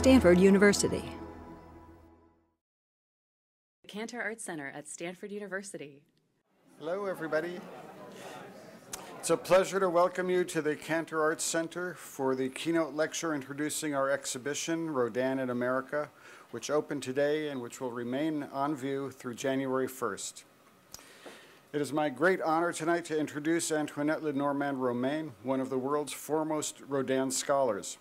Stanford University. The Cantor Arts Center at Stanford University. Hello, everybody. It's a pleasure to welcome you to the Cantor Arts Center for the keynote lecture introducing our exhibition, Rodin in America, which opened today and which will remain on view through January 1st. It is my great honor tonight to introduce Antoinette Le Normand-Romain, one of the world's foremost Rodin scholars.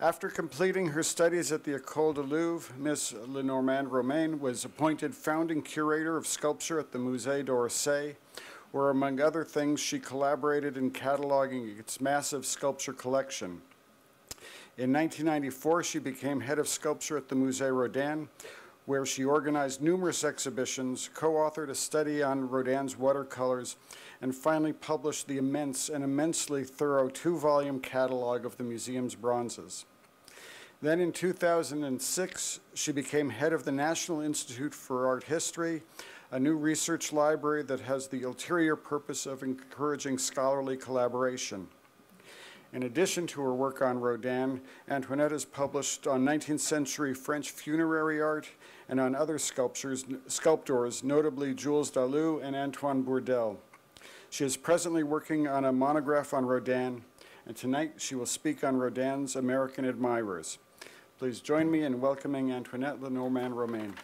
After completing her studies at the École du Louvre, Ms. Le Normand-Romain was appointed founding curator of sculpture at the Musée d'Orsay, where, among other things, she collaborated in cataloging its massive sculpture collection. In 1994, she became head of sculpture at the Musée Rodin, where she organized numerous exhibitions, co-authored a study on Rodin's watercolors, and finally published the immense and immensely thorough two-volume catalog of the museum's bronzes. Then in 2006, she became head of the National Institute for Art History, a new research library that has the ulterior purpose of encouraging scholarly collaboration. In addition to her work on Rodin, Antoinette has published on 19th century French funerary art and on other sculptors, notably Jules Dalou and Antoine Bourdelle. She is presently working on a monograph on Rodin, and tonight she will speak on Rodin's American admirers. Please join me in welcoming Antoinette Le Normand-Romain.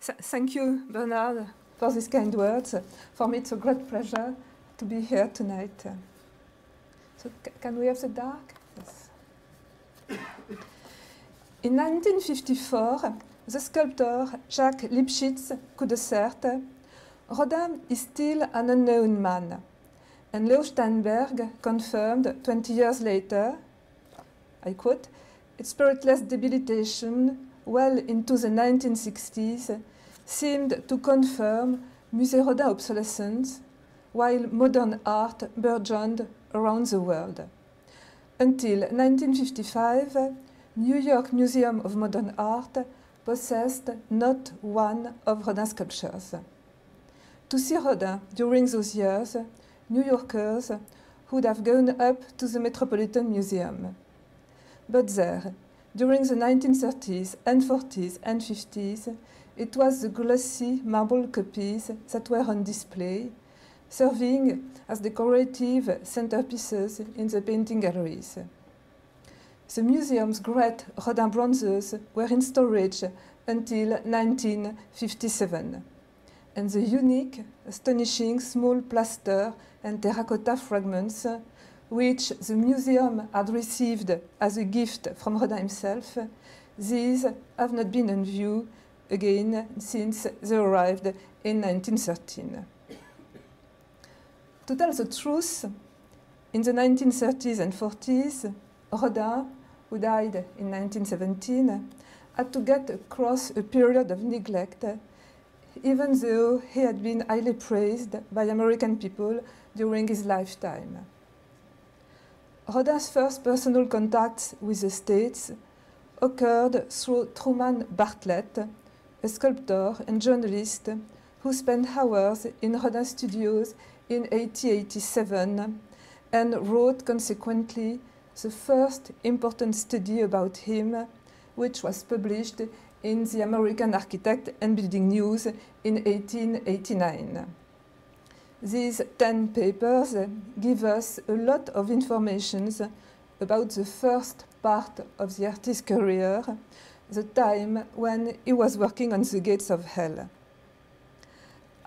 Thank you, Bernard, for these kind words. For me, it's a great pleasure to be here tonight. So, can we have the dark? Yes. In 1954, the sculptor Jacques Lipschitz could assert, "Rodin is still an unknown man." And Leo Steinberg confirmed 20 years later, I quote, "Its spiritless debilitation well into the 1960s seemed to confirm Musée Rodin obsolescence, while modern art burgeoned around the world. Until 1955, New York Museum of Modern Art possessed not one of Rodin's sculptures." To see Rodin during those years, New Yorkers would have gone up to the Metropolitan Museum. But there, during the 1930s and 40s and 50s, it was the glossy marble copies that were on display, serving as decorative centerpieces in the painting galleries. The museum's great Rodin bronzes were in storage until 1957, and the unique, astonishing small plaster and terracotta fragments which the museum had received as a gift from Rodin himself, these have not been on view again since they arrived in 1913. To tell the truth, in the 1930s and 40s, Rodin, who died in 1917, had to get across a period of neglect, even though he had been highly praised by American people during his lifetime. Rodin's first personal contacts with the States occurred through Truman Bartlett, a sculptor and journalist who spent hours in Rodin studios in 1887 and wrote, consequently, the first important study about him, which was published in the American Architect and Building News in 1889. These 10 papers give us a lot of information about the first part of the artist's career, the time when he was working on the Gates of Hell.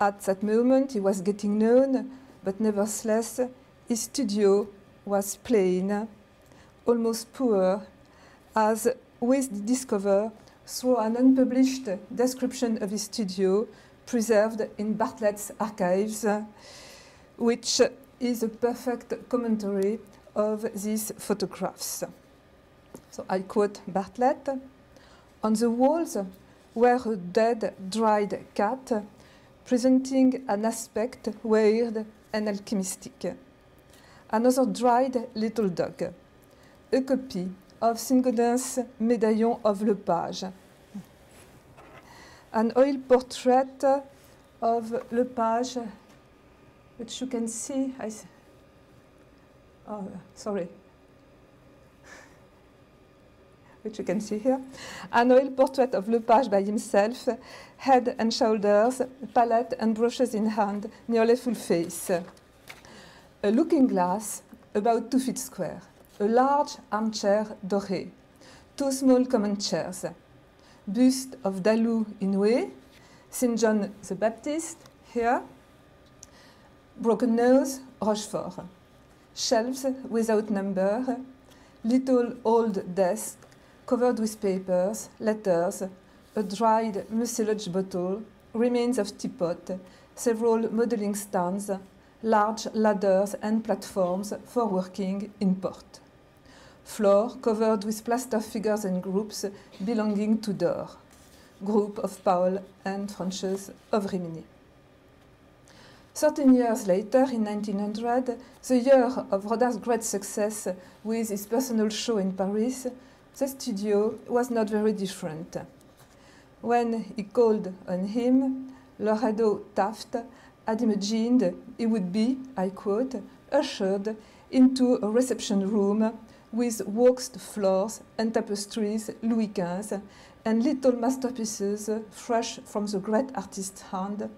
At that moment, he was getting known, but nevertheless, his studio was plain, almost poor, as we discover through an unpublished description of his studio preserved in Bartlett's archives, which is a perfect commentary of these photographs. So I quote Bartlett, "On the walls were a dead, dried cat, presenting an aspect weird and alchemistic. Another Dried Little Dog, a copy of Saint-Gaudin's Medallion of Lepage, an oil portrait of Lepage, which you can see, which you can see here, an oil portrait of Lepage by himself, head and shoulders, palette and brushes in hand, nearly full face. A looking glass about 2 feet square, a large armchair doré, 2 small common chairs, bust of Dalou in Way, St. John the Baptist here, broken nose, Rochefort, shelves without number, little old desk covered with papers, letters, a dried mucilage bottle, remains of teapot, several modeling stands, large ladders and platforms for working in port. Floor covered with plaster figures and groups belonging to Dor, group of Paul and Francesca of Rimini. 13 years later, in 1900, the year of Rodin's great success with his personal show in Paris, the studio was not very different. When he called on him, Lorado Taft had imagined he would be, I quote, ushered into a reception room with waxed floors and tapestries Louis XV and little masterpieces fresh from the great artist's hand,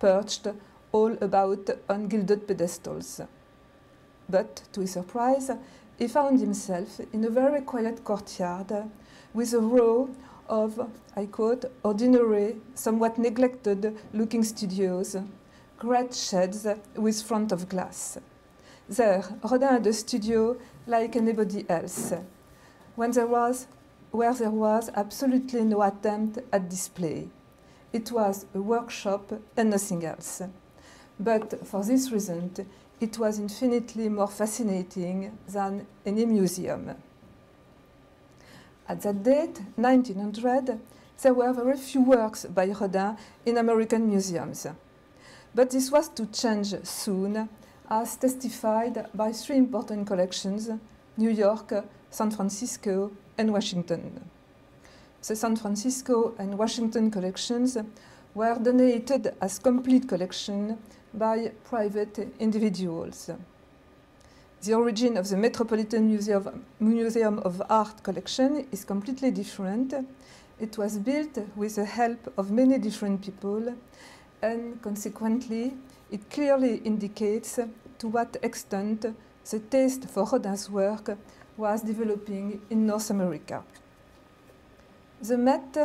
perched all about on gilded pedestals. But, to his surprise, he found himself in a very quiet courtyard with a row of, I quote, ordinary, somewhat neglected-looking studios, great sheds with front of glass. There, Rodin had a studio like anybody else, where there was absolutely no attempt at display. It was a workshop and nothing else. But for this reason, it was infinitely more fascinating than any museum. At that date, 1900, there were very few works by Rodin in American museums. But this was to change soon, as testified by 3 important collections, New York, San Francisco, and Washington. The San Francisco and Washington collections were donated as complete collection by private individuals. The origin of the Metropolitan Museum of Art collection is completely different. It was built with the help of many different people, and consequently, it clearly indicates to what extent the taste for Rodin's work was developing in North America. The Met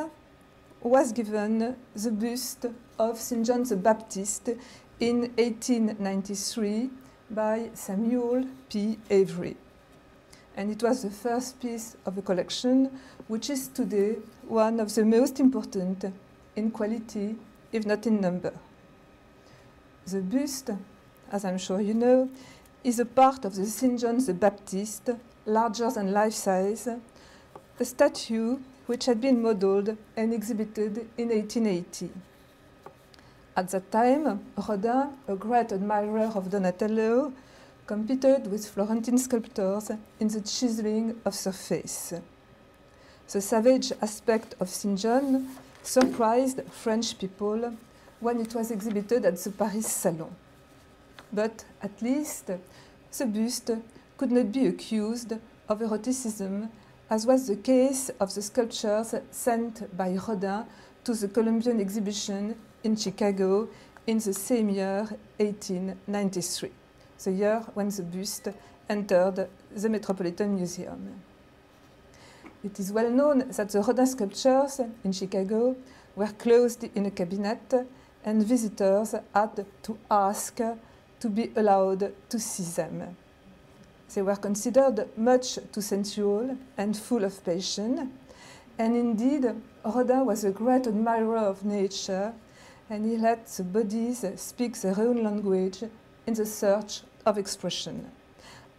was given the bust of St. John the Baptist in 1893 by Samuel P. Avery. And it was the first piece of the collection, which is today one of the most important in quality, if not in number. The bust, as I'm sure you know, is a part of the St. John the Baptist, larger than life-size, a statue which had been modeled and exhibited in 1880. At that time, Rodin, a great admirer of Donatello, competed with Florentine sculptors in the chiseling of surface. The savage aspect of St. John surprised French people when it was exhibited at the Paris Salon. But at least the bust could not be accused of eroticism, as was the case of the sculptures sent by Rodin to the Columbian exhibition in Chicago in the same year, 1893, the year when the bust entered the Metropolitan Museum. It is well known that the Rodin sculptures in Chicago were closed in a cabinet, and visitors had to ask to be allowed to see them. They were considered much too sensual and full of passion, and indeed, Rodin was a great admirer of nature, and he let the bodies speak their own language in the search of expression,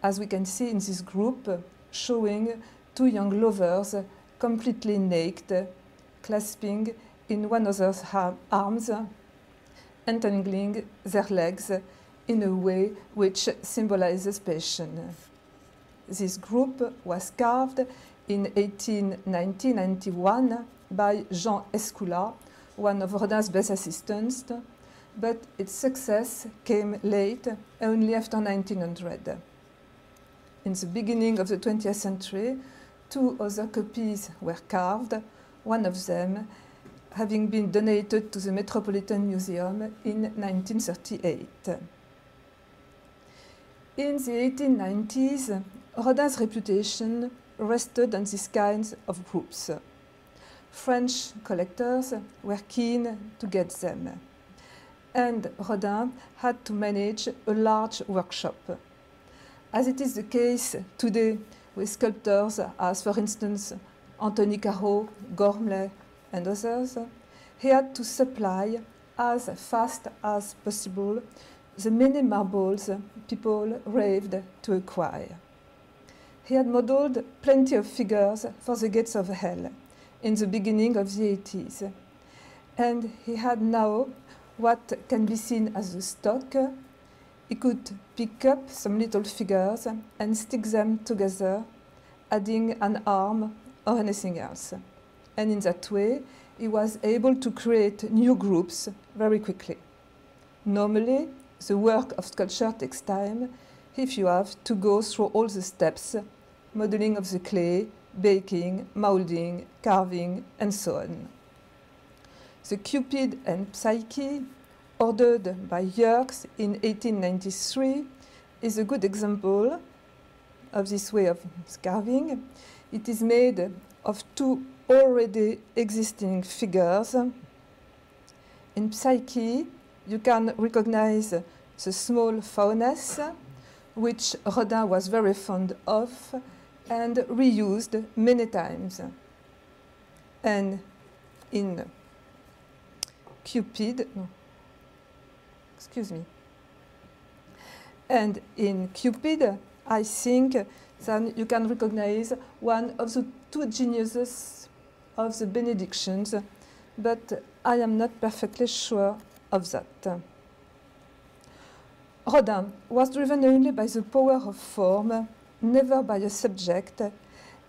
as we can see in this group showing 2 young lovers completely naked, clasping in one another's arms, entangling their legs in a way which symbolizes passion. This group was carved in 1891 by Jean Escoula, one of Rodin's best assistants, but its success came late, only after 1900. In the beginning of the 20th century, two other copies were carved, one of them having been donated to the Metropolitan Museum in 1938. In the 1890s, Rodin's reputation rested on these kinds of groups. French collectors were keen to get them, and Rodin had to manage a large workshop. As it is the case today with sculptors as, for instance, Anthony Caro, Gormley, and others, he had to supply as fast as possible the many marbles people raved to acquire. He had modeled plenty of figures for the Gates of Hell in the beginning of the 80s, and he had now what can be seen as a stock. He could pick up some little figures and stick them together, adding an arm or anything else. And in that way, he was able to create new groups very quickly. Normally, the work of sculpture takes time, if you have to go through all the steps, modeling of the clay, baking, molding, carving, and so on. The Cupid and Psyche, ordered by Yerkes in 1893, is a good example of this way of carving. It is made of two already existing figures. In Psyche, you can recognize the small faunus, which Rodin was very fond of and reused many times. And in Cupid, I think that you can recognize one of the two geniuses of the Benedictions, but I am not perfectly sure of that. Rodin was driven only by the power of form, never by a subject,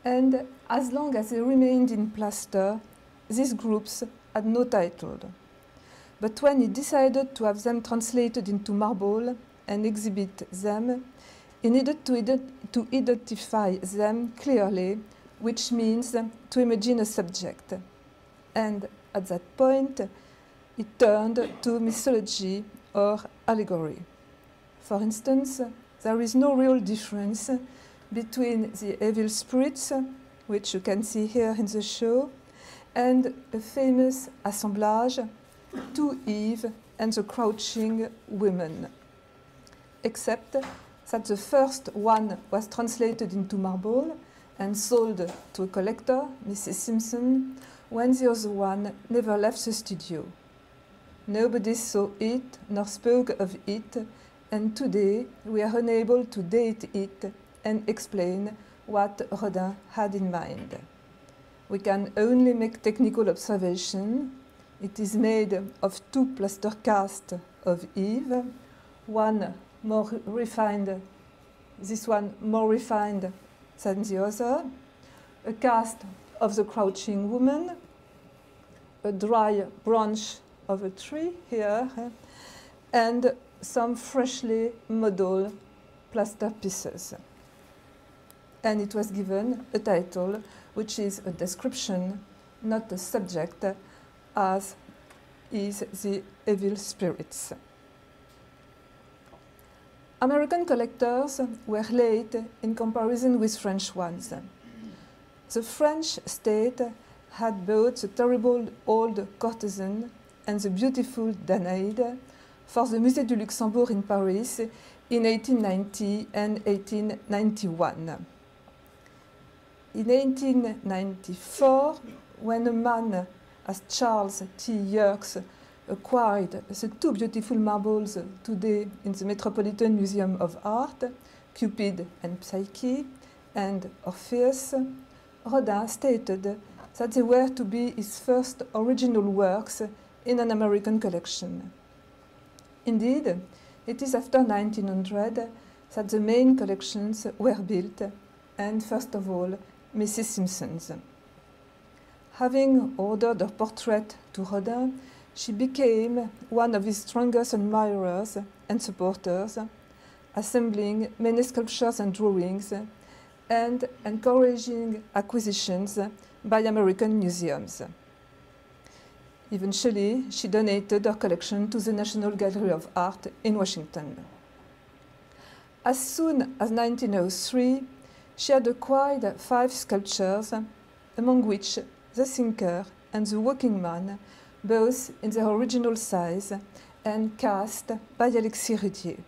and as long as they remained in plaster, these groups had no title. But when he decided to have them translated into marble and exhibit them, he needed to identify them clearly, which means to imagine a subject. And at that point, he turned to mythology or allegory. For instance, there is no real difference between the evil spirits, which you can see here in the show, and a famous assemblage, to Eve and the Crouching Women, except that the first one was translated into marble and sold to a collector, Mrs. Simpson, when the other one never left the studio. Nobody saw it nor spoke of it, and today we are unable to date it and explain what Rodin had in mind. We can only make technical observations. It is made of two plaster casts of Eve, one more refined, this one more refined than the other, a cast of the Crouching Woman, a dry branch of a tree here, and some freshly modeled plaster pieces. And it was given a title, which is a description, not a subject, as is the evil spirits. American collectors were late in comparison with French ones. The French state had both the terrible old courtesan and the beautiful Danaide for the Musée du Luxembourg in Paris in 1890 and 1891. In 1894, when a man as Charles T. Yerkes acquired the two beautiful marbles today in the Metropolitan Museum of Art, Cupid and Psyche, and Orpheus, Rodin stated that they were to be his first original works in an American collection. Indeed, It is after 1900 that the main collections were built, and first of all, Mrs. Simpson's. Having ordered her portrait to Rodin, she became one of his strongest admirers and supporters, assembling many sculptures and drawings, and encouraging acquisitions by American museums. Eventually, she donated her collection to the National Gallery of Art in Washington. As soon as 1903, she had acquired 5 sculptures, among which the Thinker and the Walking Man, both in their original size and cast by Alexis Rudier.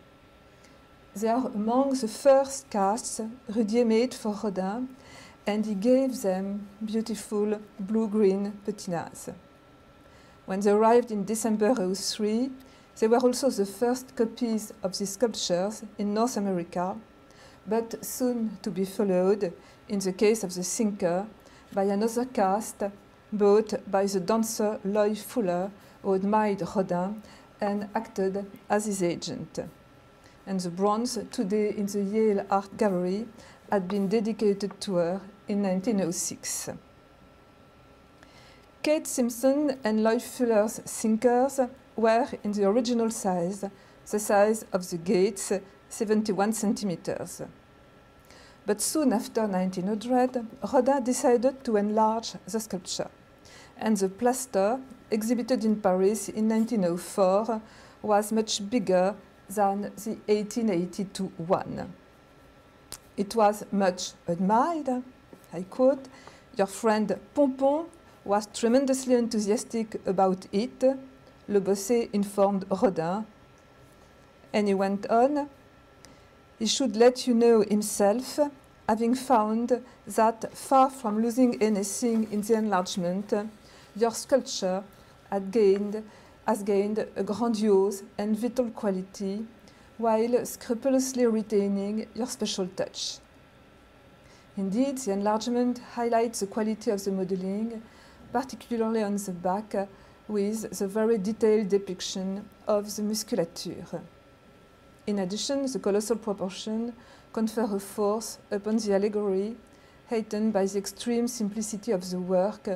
They are among the first casts Rudier made for Rodin, and he gave them beautiful blue-green patinas. When they arrived in December 2003, they were also the first copies of these sculptures in North America, but soon to be followed, in the case of the Thinker, by another cast bought by the dancer Lloyd Fuller, who admired Rodin and acted as his agent. And the bronze, today in the Yale Art Gallery, had been dedicated to her in 1906. Kate Simpson and Lloyd Fuller's Thinkers were in the original size, the size of the Gates, 71 centimeters. But soon after 1900, Rodin decided to enlarge the sculpture, and the plaster, exhibited in Paris in 1904, was much bigger than the 1882 one. It was much admired. I quote, "Your friend Pompon was tremendously enthusiastic about it," Le Bossé informed Rodin. And he went on, "He should let you know himself, having found that far from losing anything in the enlargement, your sculpture has gained a grandiose and vital quality, while scrupulously retaining your special touch." Indeed, the enlargement highlights the quality of the modeling, particularly on the back, with the very detailed depiction of the musculature. In addition, the colossal proportion confers a force upon the allegory, heightened by the extreme simplicity of the work,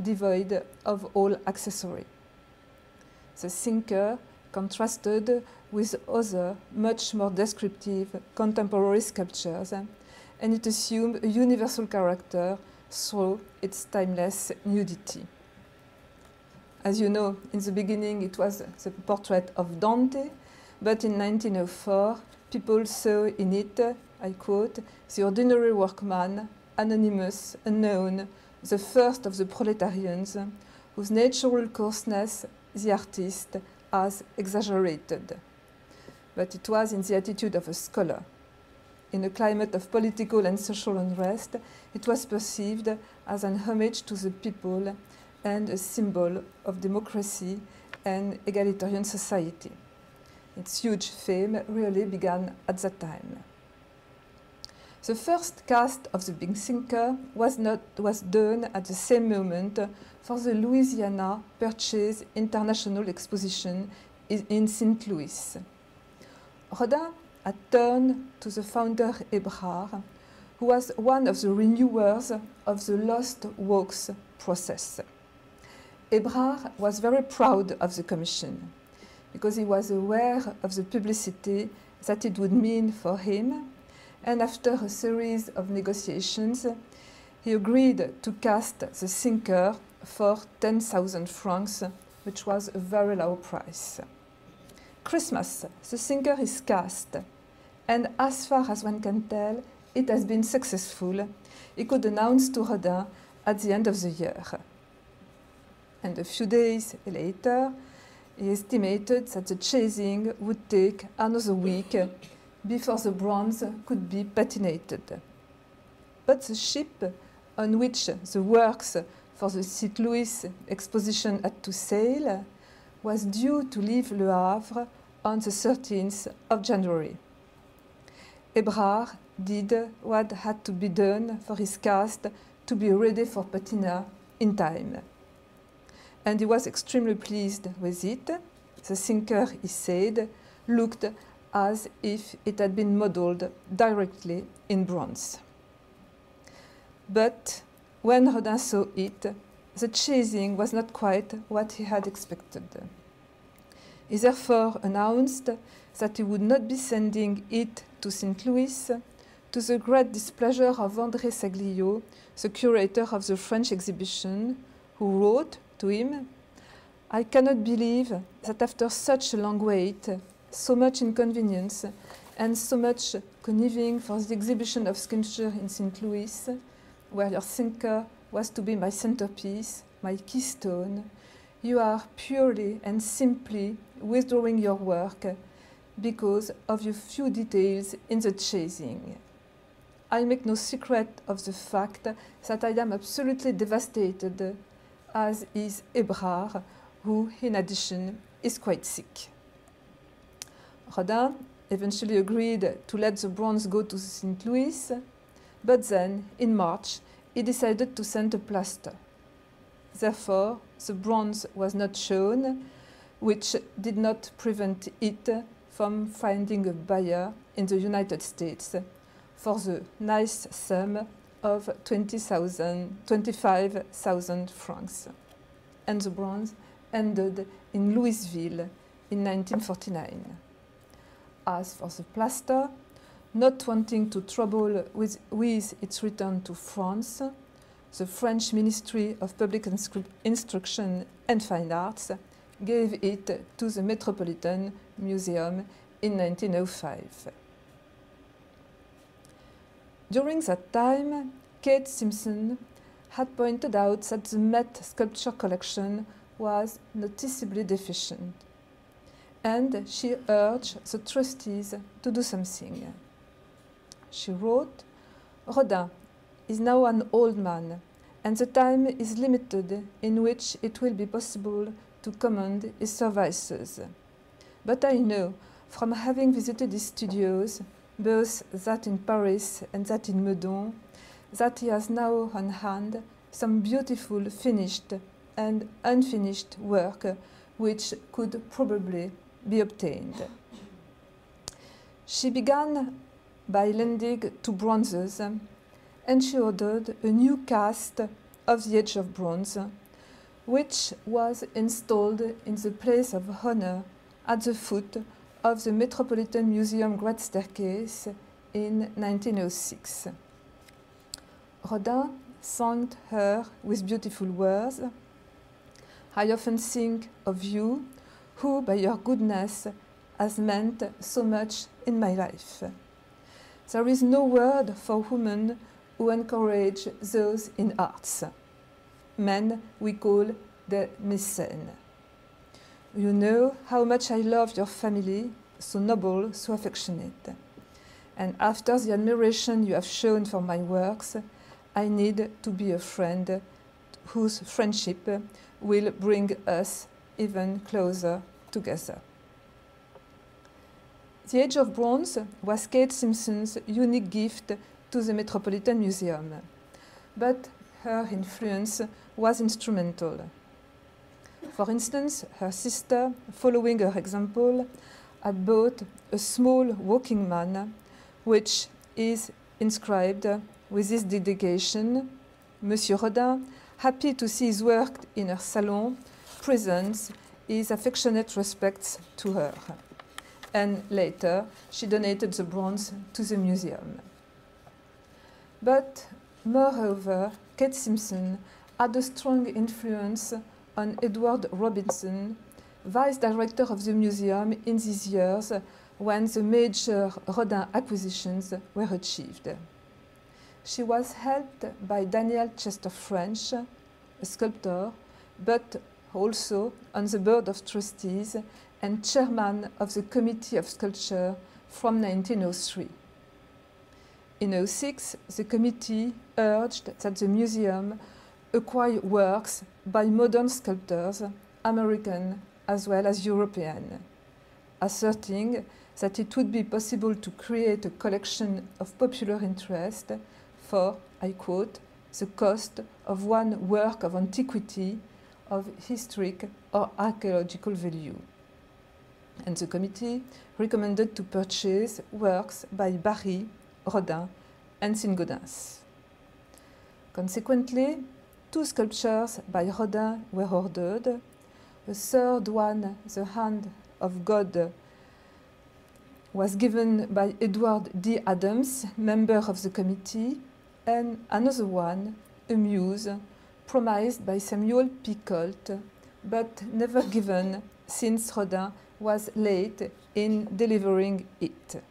devoid of all accessory. The Thinker contrasted with other, much more descriptive, contemporary sculptures, and it assumed a universal character through its timeless nudity. As you know, in the beginning it was the portrait of Dante, but in 1904, people saw in it, I quote, "the ordinary workman, anonymous, unknown, the first of the proletarians, whose natural coarseness the artist has exaggerated." But it was in the attitude of a scholar. In a climate of political and social unrest, it was perceived as an homage to the people and a symbol of democracy and egalitarian society. Its huge fame really began at that time. The first cast of the Big Thinker was done at the same moment for the Louisiana Purchase International Exposition in St. Louis. Rodin had turned to the founder Hébrard, who was one of the renewers of the Lost Works process. Hébrard was very proud of the commission, because he was aware of the publicity that it would mean for him, and after a series of negotiations, he agreed to cast the Thinker for 10,000 francs, which was a very low price. Christmas, the Thinker is cast, and as far as one can tell, it has been successful. He could announce to Rodin at the end of the year. And a few days later, he estimated that the chasing would take another week before the bronze could be patinated. But the ship on which the works for the St. Louis exposition had to sail was due to leave Le Havre on the 13th of January. Hébrard did what had to be done for his cast to be ready for patina in time. And he was extremely pleased with it. The Thinker, he said, looked as if it had been modeled directly in bronze. But when Rodin saw it, the chasing was not quite what he had expected. He therefore announced that he would not be sending it to St. Louis, to the great displeasure of André Saglio, the curator of the French exhibition, who wrote to him, "I cannot believe that after such a long wait, so much inconvenience, and so much conniving for the exhibition of sculpture in St. Louis, where your thinker was to be my centerpiece, my keystone, you are purely and simply withdrawing your work because of your few details in the chasing. I make no secret of the fact that I am absolutely devastated, as is Hébrard, who, in addition, is quite sick." Rodin eventually agreed to let the bronze go to St. Louis, but then, in March, he decided to send a plaster. Therefore, the bronze was not shown, which did not prevent it from finding a buyer in the United States for the nice sum of 25,000 francs. And the bronze ended in Louisville in 1949. As for the plaster, not wanting to trouble with its return to France, the French Ministry of Public Instruction and Fine Arts gave it to the Metropolitan Museum in 1905. During that time, Kate Simpson had pointed out that the Met sculpture collection was noticeably deficient, and she urged the trustees to do something. She wrote, "Rodin is now an old man, and the time is limited in which it will be possible to commend his services. But I know, from having visited his studios, both that in Paris and that in Meudon, that he has now on hand some beautiful finished and unfinished work which could probably be obtained." She began by lending two bronzes, and she ordered a new cast of the Age of Bronze, which was installed in the place of honor at the foot of the Metropolitan Museum Great Staircase in 1906. Rodin thanked her with beautiful words, "I often think of you, who by your goodness has meant so much in my life. There is no word for women who encourage those in arts. Men we call the mécènes. You know how much I love your family, so noble, so affectionate. And after the admiration you have shown for my works, I need to be a friend whose friendship will bring us even closer together." The Age of Bronze was Kate Simpson's unique gift to the Metropolitan Museum, but her influence was instrumental. For instance, her sister, following her example, had bought a small walking man, which is inscribed with this dedication: "Monsieur Rodin, happy to see his work in her salon, presents his affectionate respects to her." And later, she donated the bronze to the museum. But moreover, Kate Simpson had a strong influence on Edward Robinson, vice director of the museum in these years when the major Rodin acquisitions were achieved. She was helped by Daniel Chester French, a sculptor, but also on the board of trustees and chairman of the Committee of Sculpture from 1903. In 2006, the committee urged that the museum acquire works by modern sculptors, American as well as European, asserting that it would be possible to create a collection of popular interest for, I quote, "the cost of one work of antiquity, of historic or archaeological value." and the committee recommended to purchase works by Barry, Rodin, and Saint-Gaudin. Consequently, two sculptures by Rodin were ordered, the third one, The Hand of God, was given by Edward D. Adams, member of the committee, and another one, a muse, promised by Samuel P. Colt, but never given since Rodin was late in delivering it.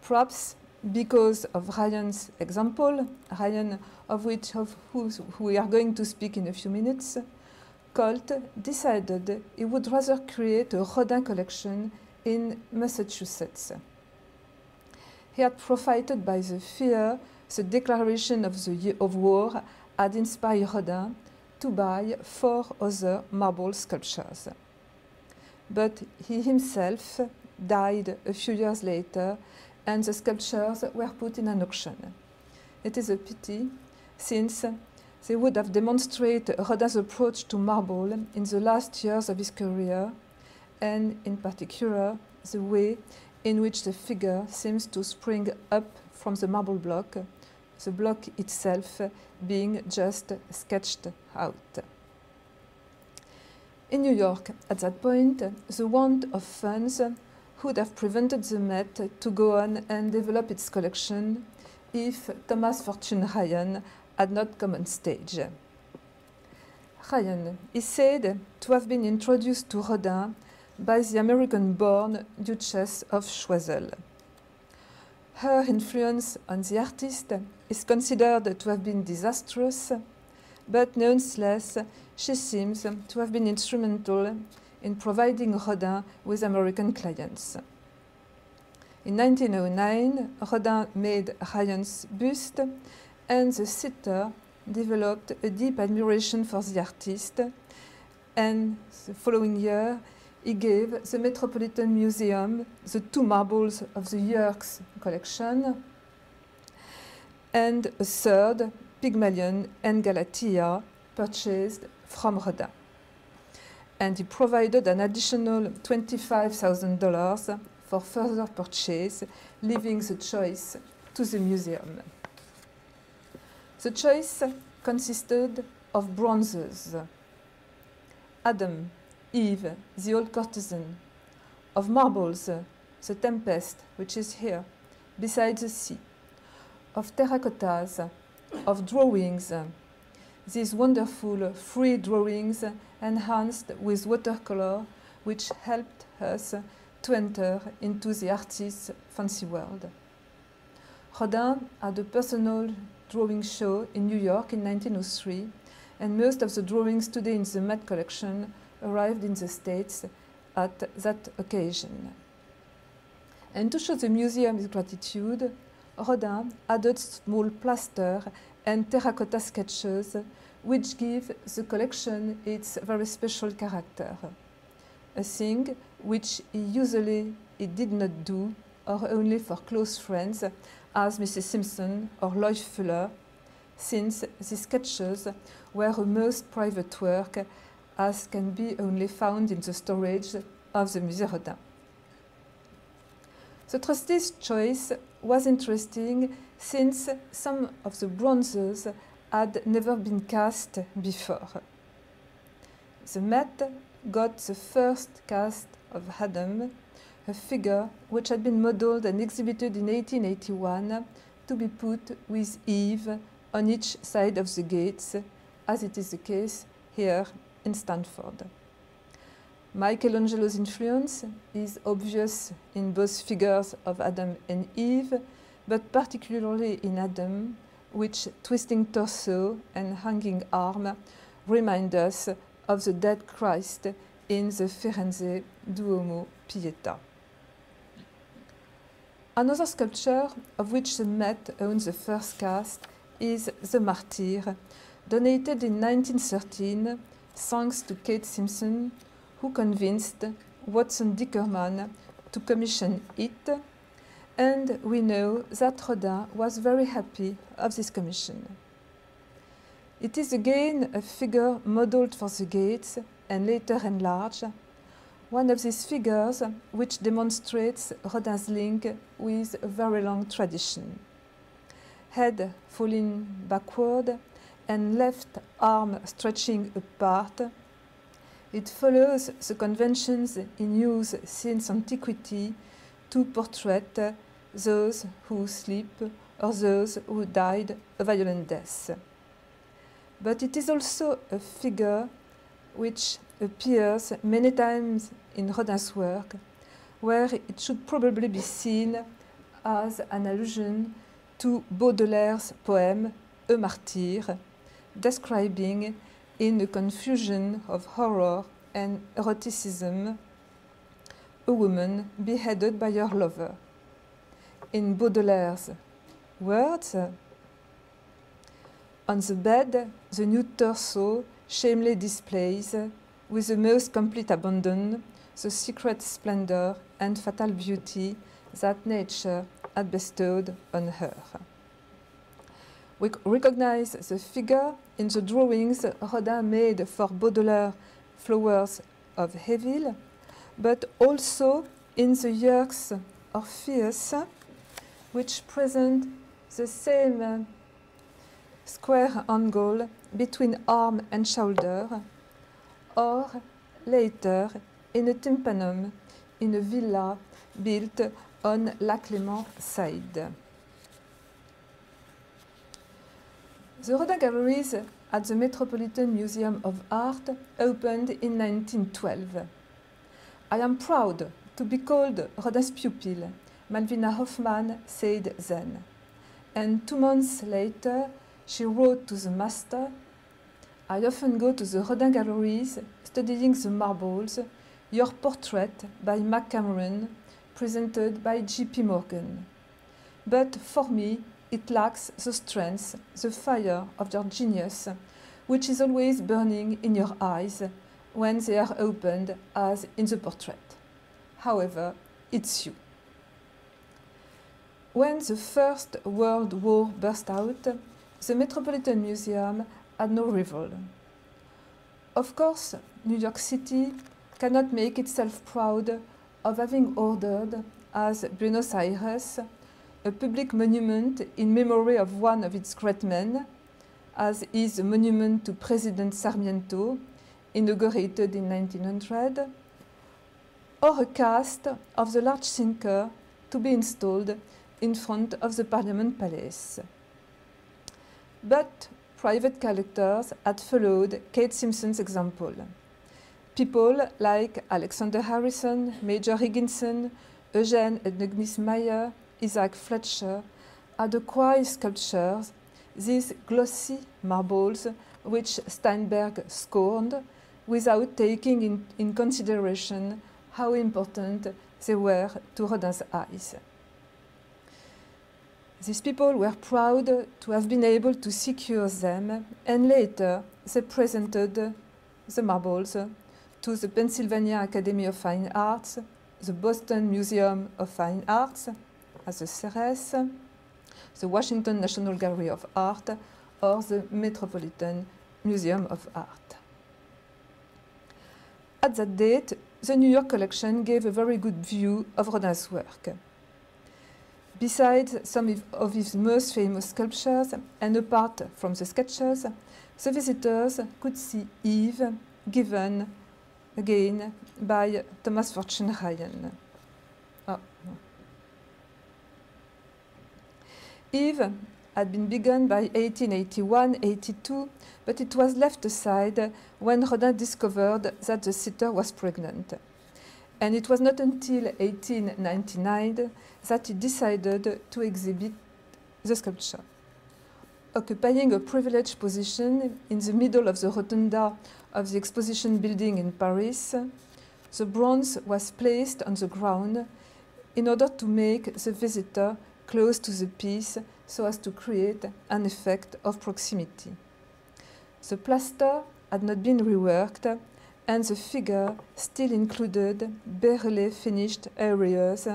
Perhaps because of Ryan's example, Ryan of whom we are going to speak in a few minutes, Colt decided he would rather create a Rodin collection in Massachusetts. He had profited by the fear the declaration of war had inspired Rodin to buy four other marble sculptures. But he himself died a few years later, and the sculptures were put in an auction. It is a pity, since they would have demonstrated Rodin's approach to marble in the last years of his career, and in particular, the way in which the figure seems to spring up from the marble block, the block itself being just sketched out. In New York, at that point, the want of funds would have prevented the Met to go on and develop its collection if Thomas Fortune Ryan had not come on stage. Ryan is said to have been introduced to Rodin by the American-born Duchess of Choiseul. Her influence on the artist is considered to have been disastrous, but nonetheless, she seems to have been instrumental in providing Rodin with American clients. In 1909, Rodin made Ryan's bust, and the sitter developed a deep admiration for the artist, and the following year, he gave the Metropolitan Museum the two marbles of the Yerkes collection, and a third, Pygmalion and Galatea, purchased from Rodin. And he provided an additional $25,000 for further purchase, leaving the choice to the museum. The choice consisted of bronzes: Adam, Eve, the old courtesan; of marbles, the Tempest, which is here, beside the sea; of terracottas, of drawings, these wonderful free drawings enhanced with watercolor, which helped us to enter into the artist's fancy world. Rodin had a personal drawing show in New York in 1903, and most of the drawings today in the Met collection arrived in the States at that occasion. And to show the museum his gratitude, Rodin added small plaster and terracotta sketches, which give the collection its very special character, a thing which he usually did not do, or only for close friends, as Mrs. Simpson or Lloyd Fuller, since the sketches were a most private work, as can be only found in the storage of the Musée Rodin. The trustees' choice was interesting, since some of the bronzes had never been cast before. The Met got the first cast of Adam, a figure which had been modeled and exhibited in 1881, to be put with Eve on each side of the gates, as it is the case here in Stanford. Michelangelo's influence is obvious in both figures of Adam and Eve, but particularly in Adam, which twisting torso and hanging arm remind us of the dead Christ in the Firenze Duomo Pietà. Another sculpture of which the Met owns the first cast is The Martyr, donated in 1913 thanks to Kate Simpson, who convinced Watson Dickerman to commission it, and we know that Rodin was very happy of this commission. It is again a figure modeled for the gates and later enlarged, one of these figures which demonstrates Rodin's link with a very long tradition. Head falling backward and left arm stretching apart, it follows the conventions in use since antiquity to portray those who sleep or those who died a violent death. But it is also a figure which appears many times in Rodin's work, where it should probably be seen as an allusion to Baudelaire's poem A Martyr, describing in a confusion of horror and eroticism a woman beheaded by her lover. In Baudelaire's words, on the bed, the nude torso shamelessly displays, with the most complete abandon, the secret splendor and fatal beauty that nature had bestowed on her. We recognize the figure in the drawings Rodin made for Baudelaire, Flowers of Evil, but also in the works of Orpheus, which present the same square angle between arm and shoulder, or later in a tympanum in a villa built on La Clément side. The Rodin galleries at the Metropolitan Museum of Art opened in 1912. I am proud to be called Rodin's pupil, Malvina Hoffman said then. And 2 months later, she wrote to the master, I often go to the Rodin galleries, studying the marbles, your portrait by McCameron, presented by J.P. Morgan. But for me, it lacks the strength, the fire of your genius, which is always burning in your eyes when they are opened as in the portrait. However, it's you. When the First World War burst out, the Metropolitan Museum had no rival. Of course, New York City cannot make itself proud of having ordered, as Buenos Aires, a public monument in memory of one of its great men, as is the monument to President Sarmiento, inaugurated in 1900, or a cast of the large thinker to be installed in front of the Parliament Palace. But private collectors had followed Kate Simpson's example. People like Alexander Harrison, Major Higginson, Eugene and Agnes Meyer, Isaac Fletcher had acquired sculptures, these glossy marbles which Steinberg scorned, without taking in consideration how important they were to Rodin's eyes. These people were proud to have been able to secure them, and later they presented the marbles to the Pennsylvania Academy of Fine Arts, the Boston Museum of Fine Arts, as the Ceres, the Washington National Gallery of Art, or the Metropolitan Museum of Art. At that date, the New York collection gave a very good view of Rodin's work. Besides some of his most famous sculptures, and apart from the sketches, the visitors could see Eve, given again by Thomas Fortune Ryan. Oh. Eve had been begun by 1881-82, but it was left aside when Rodin discovered that the sitter was pregnant. And it was not until 1899 that he decided to exhibit the sculpture. Occupying a privileged position in the middle of the rotunda of the exposition building in Paris, the bronze was placed on the ground in order to make the visitor close to the piece so as to create an effect of proximity. The plaster had not been reworked, and the figure still included barely finished areas,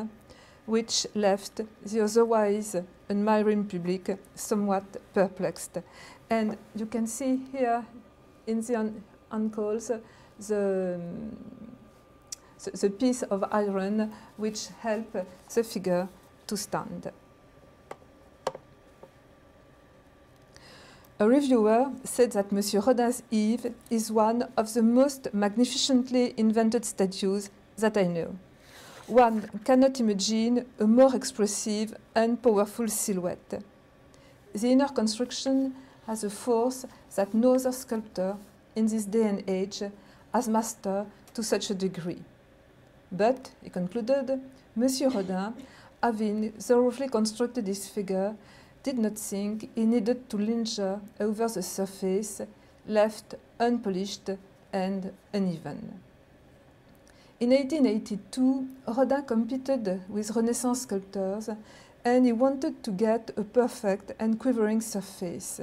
which left the otherwise admiring public somewhat perplexed. And you can see here in the uncles the the piece of iron which help the figure to stand. A reviewer said that Monsieur Rodin's Eve is one of the most magnificently invented statues that I know. One cannot imagine a more expressive and powerful silhouette. The inner construction has a force that no other sculptor in this day and age has mastered to such a degree. But, he concluded, Monsieur Rodin, having thoroughly constructed this figure, did not think he needed to linger over the surface, left unpolished and uneven. In 1882, Rodin competed with Renaissance sculptors and he wanted to get a perfect and quivering surface.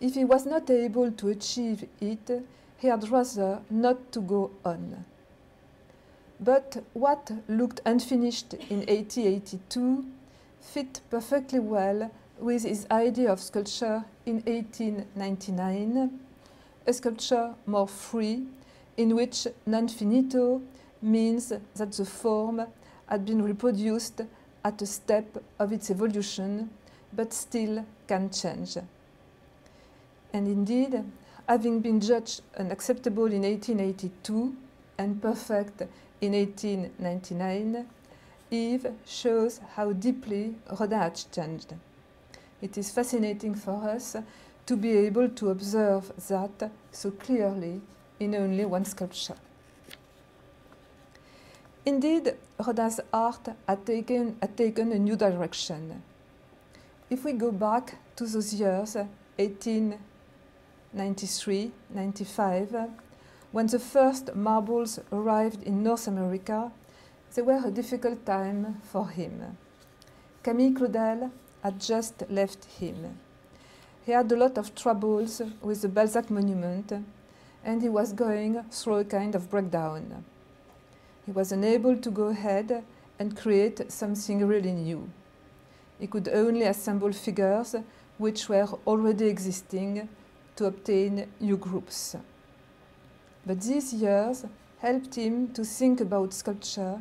If he was not able to achieve it, he had rather not to go on. But what looked unfinished in 1882 fit perfectly well with his idea of sculpture in 1899, a sculpture more free, in which non finito means that the form had been reproduced at a step of its evolution, but still can change. And indeed, having been judged unacceptable in 1882 and perfect in 1899, Eve shows how deeply Rodin had changed. It is fascinating for us to be able to observe that so clearly in only one sculpture. Indeed, Rodin's art had taken a new direction. If we go back to those years, 1893–95, when the first marbles arrived in North America, they were a difficult time for him. Camille Claudel had just left him. He had a lot of troubles with the Balzac monument, and he was going through a kind of breakdown. He was unable to go ahead and create something really new. He could only assemble figures which were already existing to obtain new groups. But these years helped him to think about sculpture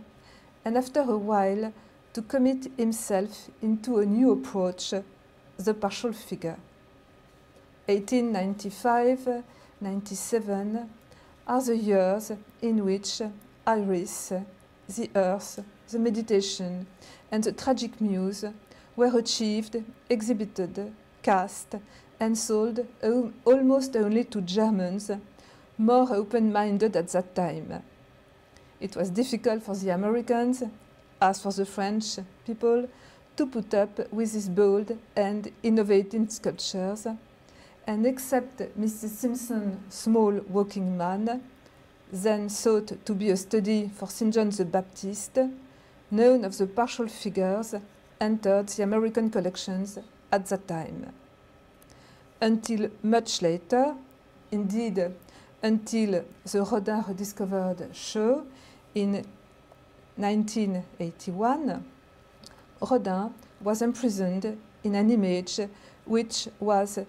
and after a while to commit himself into a new approach, the partial figure. 1895–97 are the years in which Iris, the Earth, the Meditation and the Tragic Muse were achieved, exhibited, cast and sold almost only to Germans, more open-minded at that time. It was difficult for the Americans, as for the French people, to put up with these bold and innovative sculptures, and except Mrs. Simpson's small walking man, then thought to be a study for St. John the Baptist, none of the partial figures entered the American collections at that time. Until much later, indeed, until the Rodin Rediscovered show in 1981, Rodin was imprisoned in an image which was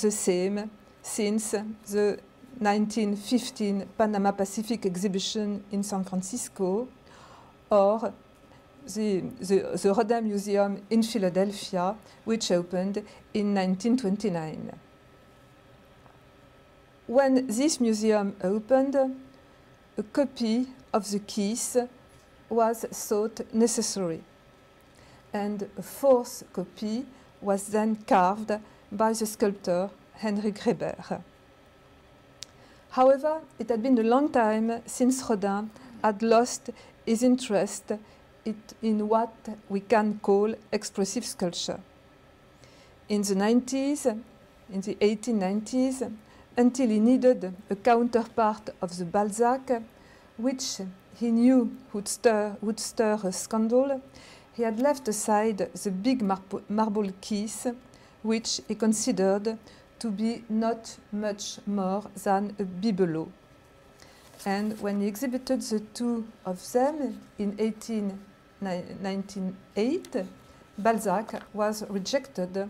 the same since the 1915 Panama Pacific exhibition in San Francisco, or the Rodin Museum in Philadelphia, which opened in 1929. When this museum opened, a copy of the Keys was thought necessary, and a fourth copy was then carved by the sculptor Henrik Reber. However, it had been a long time since Rodin had lost his interest in what we can call expressive sculpture. In the 1890s, until he needed a counterpart of the Balzac, which he knew would stir a scandal, he had left aside the big marble Keys, which he considered to be not much more than a bibelot. And when he exhibited the two of them in 1908, Balzac was rejected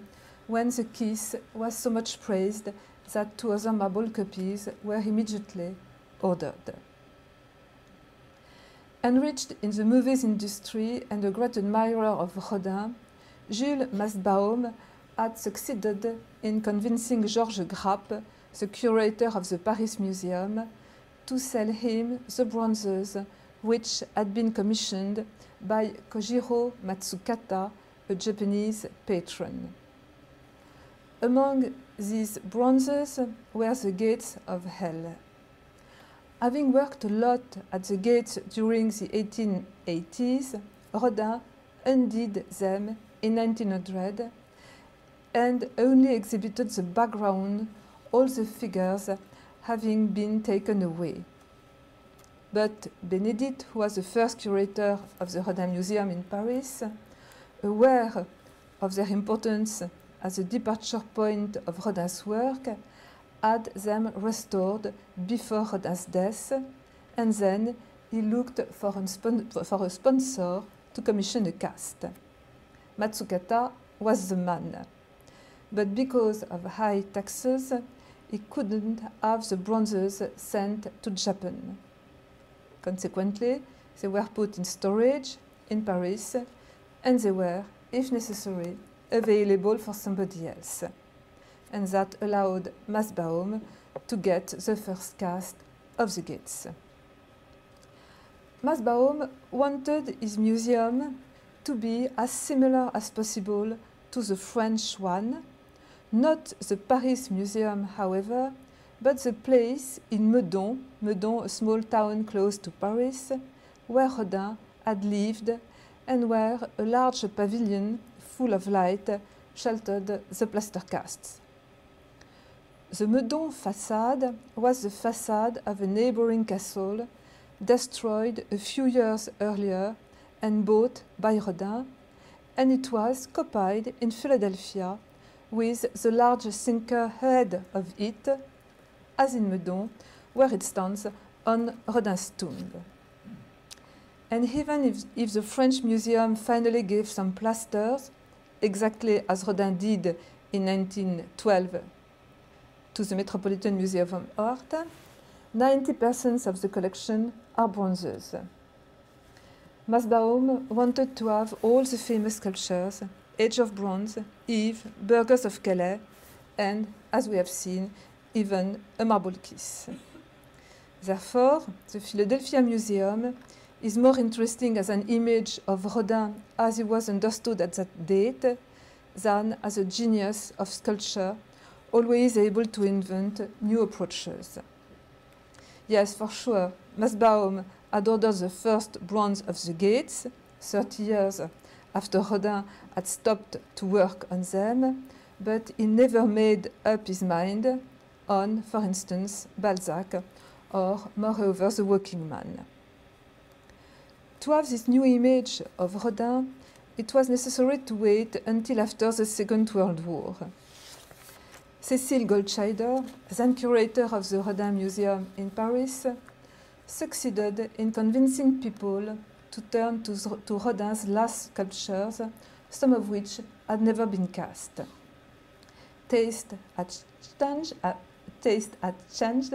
when the Keys was so much praised that two other marble copies were immediately ordered. Enriched in the movies industry and a great admirer of Rodin, Jules Mastbaum had succeeded in convincing Georges Grappe, the curator of the Paris Museum, to sell him the bronzes which had been commissioned by Kojiro Matsukata, a Japanese patron. Among these bronzes were the Gates of Hell. Having worked a lot at the gates during the 1880s, Rodin undid them in 1900 and only exhibited the background, all the figures having been taken away. But Benedict, who was the first curator of the Rodin Museum in Paris, aware of their importance as a departure point of Rodin's work, had them restored before Rodin's death, and then he looked for a sponsor to commission a cast. Matsukata was the man, but because of high taxes, he couldn't have the bronzes sent to Japan. Consequently, they were put in storage in Paris, and they were, if necessary, available for somebody else. And that allowed Mastbaum to get the first cast of the Gates. Mastbaum wanted his museum to be as similar as possible to the French one, not the Paris Museum, however, but the place in Meudon, a small town close to Paris, where Rodin had lived and where a large pavilion full of light sheltered the plaster casts. The Meudon facade was the facade of a neighboring castle destroyed a few years earlier and bought by Rodin, and it was copied in Philadelphia with the large sinker head of it, as in Meudon, where it stands on Rodin's tomb. And even if the French Museum finally gave some plasters, exactly as Rodin did in 1912, to the Metropolitan Museum of Art, 90% of the collection are bronzes. Mastbaum wanted to have all the famous sculptures, Age of Bronze, Eve, Burghers of Calais, and, as we have seen, even a marble kiss. Therefore, the Philadelphia Museum is more interesting as an image of Rodin as he was understood at that date than as a genius of sculpture, always able to invent new approaches. Yes, for sure, Mastbaum had ordered the first bronze of the Gates, 30 years after Rodin had stopped to work on them, but he never made up his mind on, for instance, Balzac, or, moreover, the Working Man. To have this new image of Rodin, it was necessary to wait until after the Second World War. Cécile Goldscheider, then curator of the Rodin Museum in Paris, succeeded in convincing people to turn to Rodin's last sculptures, some of which had never been cast. Taste had changed,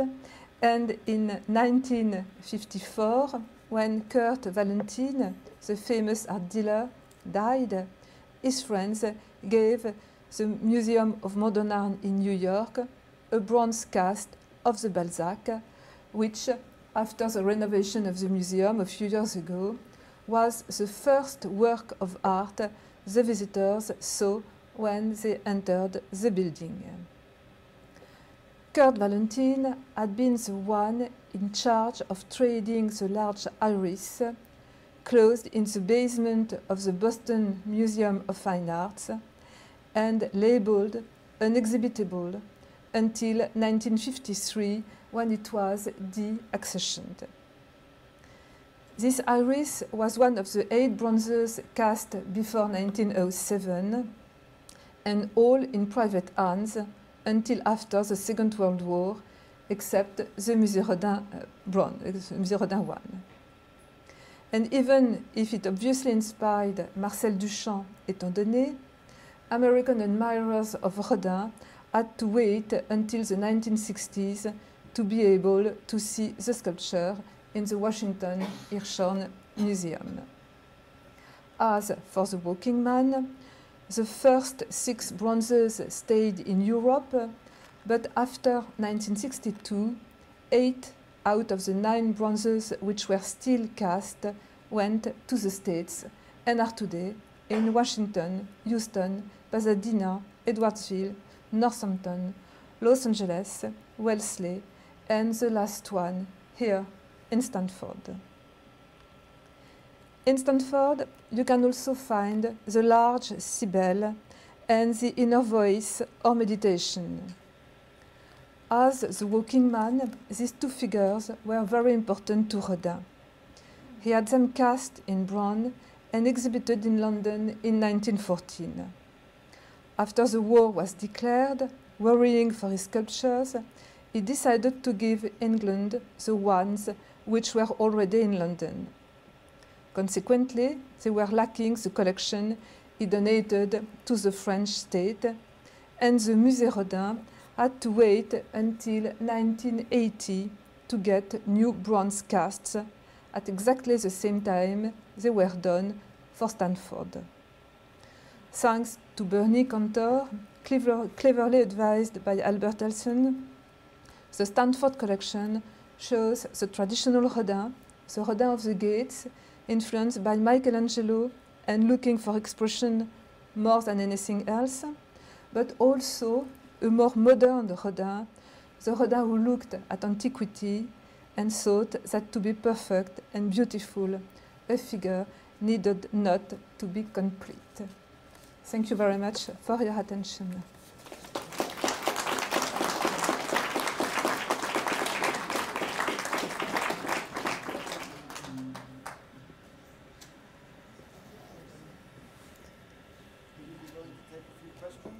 and in 1954, when Kurt Valentin, the famous art dealer, died, his friends gave the Museum of Modern Art in New York a bronze cast of the Balzac, which, after the renovation of the museum a few years ago, was the first work of art the visitors saw when they entered the building. Kurt Valentin had been the one in charge of trading the large iris, closed in the basement of the Boston Museum of Fine Arts, and labeled unexhibitable until 1953, when it was deaccessioned. This iris was one of the 8 bronzes cast before 1907, and all in private hands until after the Second World War, except the Musée Rodin one. And even if it obviously inspired Marcel Duchamp et Tandonnet, American admirers of Rodin had to wait until the 1960s to be able to see the sculpture in the Washington Hirshhorn Museum. As for the Walking Man, the first six bronzes stayed in Europe, but after 1962, 8 out of the 9 bronzes which were still cast went to the States and are today in Washington, Houston, Pasadena, Edwardsville, Northampton, Los Angeles, Wellesley, and the last one here in Stanford. In Stanford, you can also find the large Cybele and the inner voice or meditation. As the Walking Man, these two figures were very important to Rodin. He had them cast in bronze and exhibited in London in 1914. After the war was declared, worrying for his sculptures, he decided to give England the ones which were already in London. Consequently, they were lacking the collection he donated to the French state, and the Musée Rodin had to wait until 1980 to get new bronze casts at exactly the same time they were done for Stanford. Thanks to Bernie Cantor, cleverly advised by Albert Elson, the Stanford collection shows the traditional Rodin, the Rodin of the Gates, influenced by Michelangelo and looking for expression more than anything else, but also a more modern Rodin, the Rodin who looked at antiquity and thought that to be perfect and beautiful, a figure needed not to be complete. Thank you very much for your attention.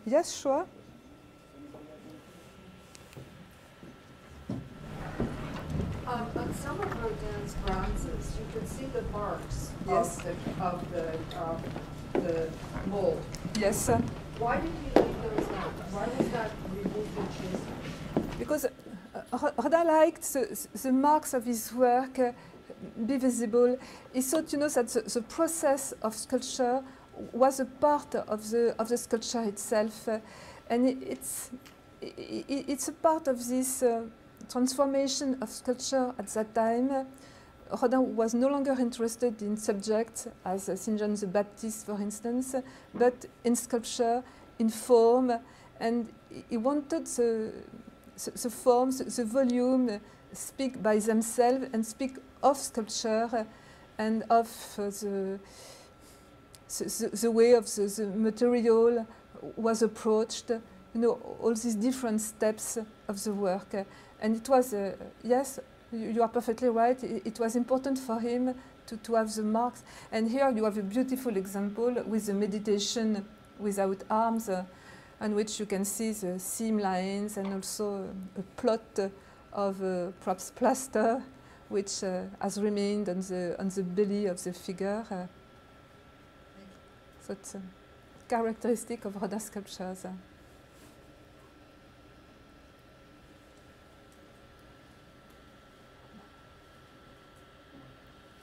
Yes, sure. On some of Rodin's bronzes, you can see the marks of the mold. Yes, sir. Why did he leave those out? Why was that removed and chosen? Because Rodin liked the marks of his work be visible. He thought, you know, that the process of sculpture was a part of the sculpture itself, and it's a part of this transformation of sculpture at that time. Rodin was no longer interested in subjects as St. John the Baptist, for instance, but in sculpture, in form, and he wanted the forms, the volume, speak by themselves and speak of sculpture and of the way of the material was approached, you know, all these different steps of the work. And it was, yes, you are perfectly right, it was important for him to have the marks. And here you have a beautiful example with the meditation without arms, on which you can see the seam lines and also a plot of perhaps plaster, which has remained on the belly of the figure. So it's a characteristic of Rodin's sculptures.